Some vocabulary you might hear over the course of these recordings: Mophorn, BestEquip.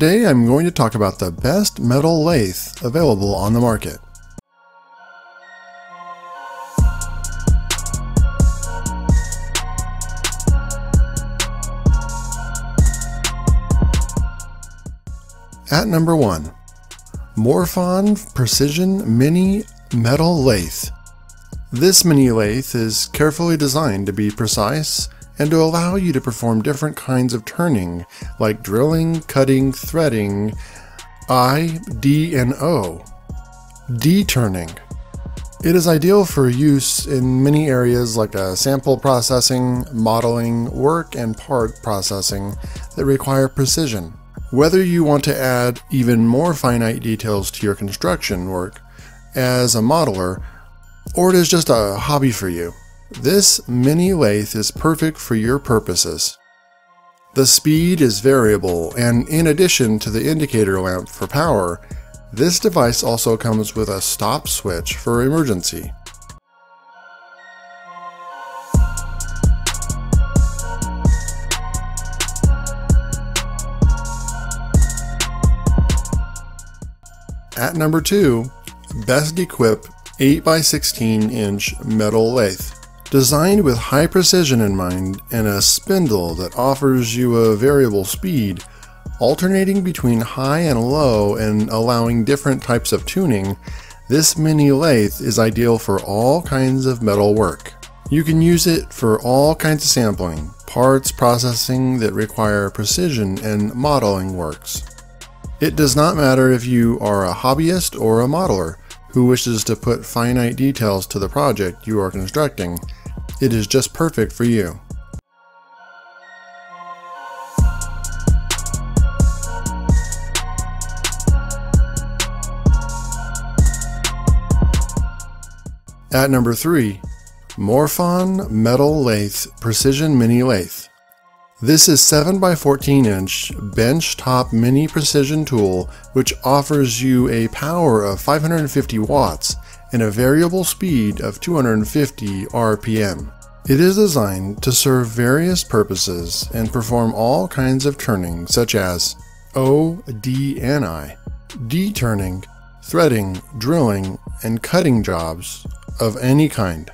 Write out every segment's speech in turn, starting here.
Today I'm going to talk about the best metal lathe available on the market. At number 1, Mophorn Precision Mini Metal Lathe. This mini lathe is carefully designed to be precise and to allow you to perform different kinds of turning like drilling, cutting, threading, I, D, and O. D-turning. It is ideal for use in many areas like sample processing, modeling, work, and part processing that require precision. Whether you want to add even more finite details to your construction work as a modeler, or it is just a hobby for you, this mini lathe is perfect for your purposes. The speed is variable, and in addition to the indicator lamp for power, this device also comes with a stop switch for emergency. At number 2, BestEquip 8x16 inch metal lathe. Designed with high precision in mind and a spindle that offers you a variable speed, alternating between high and low and allowing different types of tuning, this mini lathe is ideal for all kinds of metal work. You can use it for all kinds of sampling, parts processing that require precision, and modeling works. It does not matter if you are a hobbyist or a modeler who wishes to put finite details to the project you are constructing, it is just perfect for you. At number 3, Mophorn Metal Lathe Precision Mini Lathe. This is 7x14 inch bench top mini precision tool which offers you a power of 550 watts and a variable speed of 250 RPM. It is designed to serve various purposes and perform all kinds of turning such as O, D, and I, D-turning, threading, drilling, and cutting jobs of any kind.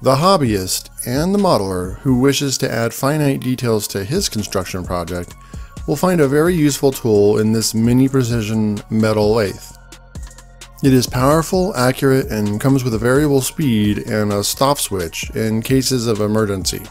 The hobbyist and the modeler who wishes to add finite details to his construction project will find a very useful tool in this mini precision metal lathe. It is powerful, accurate, and comes with a variable speed and a stop switch in cases of emergency.